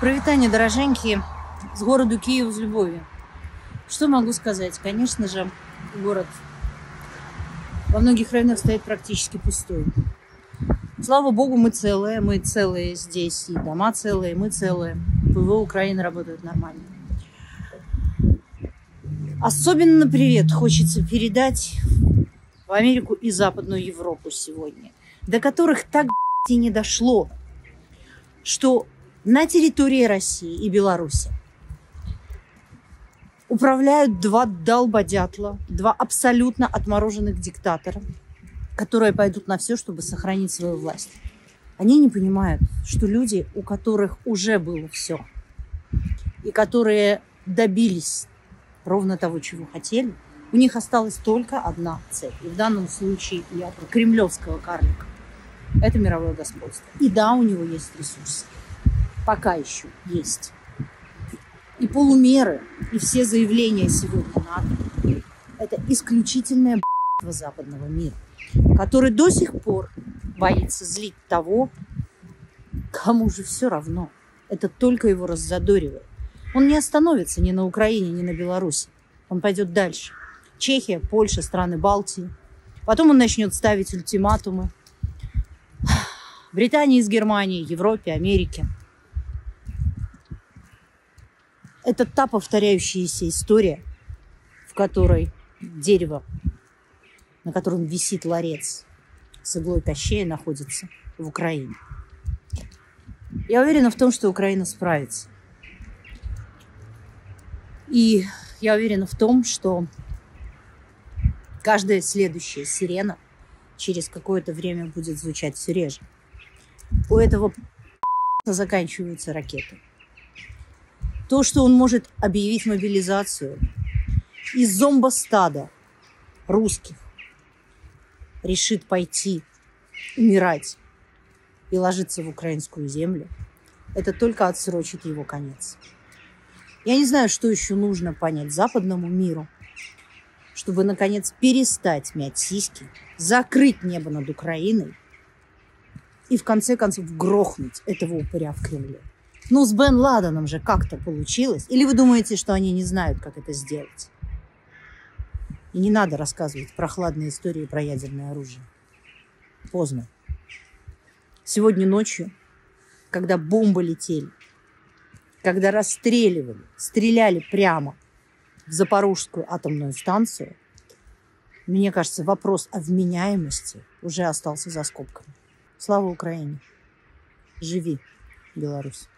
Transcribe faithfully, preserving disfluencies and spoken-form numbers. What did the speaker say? Привитание, дороженьки, с городу Киеву, с любовью. Что могу сказать? Конечно же, город во многих районах стоит практически пустой. Слава богу, мы целые, мы целые здесь, и дома целые, мы целые. ПВО Украины работают нормально. Особенно привет хочется передать в Америку и Западную Европу сегодня, до которых так и не дошло, что на территории России и Беларуси управляют два долбодятла, два абсолютно отмороженных диктатора, которые пойдут на все, чтобы сохранить свою власть. Они не понимают, что люди, у которых уже было все, и которые добились ровно того, чего хотели, у них осталась только одна цель. И в данном случае я про кремлевского карлика. Это мировое господство. И да, у него есть ресурсы. Пока еще есть. И полумеры, и все заявления сегодня НАТО – это исключительное б***ство западного мира, который до сих пор боится злить того, кому же все равно. Это только его раззадоривает. Он не остановится ни на Украине, ни на Беларуси. Он пойдет дальше. Чехия, Польша, страны Балтии. Потом он начнет ставить ультиматумы Британии с Германией, Европе, Америке. Это та повторяющаяся история, в которой дерево, на котором висит ларец с иглой Кощея, находится в Украине. Я уверена в том, что Украина справится. И я уверена в том, что каждая следующая сирена через какое-то время будет звучать все реже. У этого заканчиваются ракеты. То, что он может объявить мобилизацию из зомбостада русских, решит пойти умирать и ложиться в украинскую землю, это только отсрочит его конец. Я не знаю, что еще нужно понять западному миру, чтобы, наконец, перестать мять сиськи, закрыть небо над Украиной и, в конце концов, грохнуть этого упыря в Кремле. Ну, с Бен Ладеном же как-то получилось. Или вы думаете, что они не знают, как это сделать? И не надо рассказывать прохладные истории про ядерное оружие. Поздно. Сегодня ночью, когда бомбы летели, когда расстреливали, стреляли прямо в Запорожскую атомную станцию, мне кажется, вопрос о вменяемости уже остался за скобками. Слава Украине! Живи, Беларусь!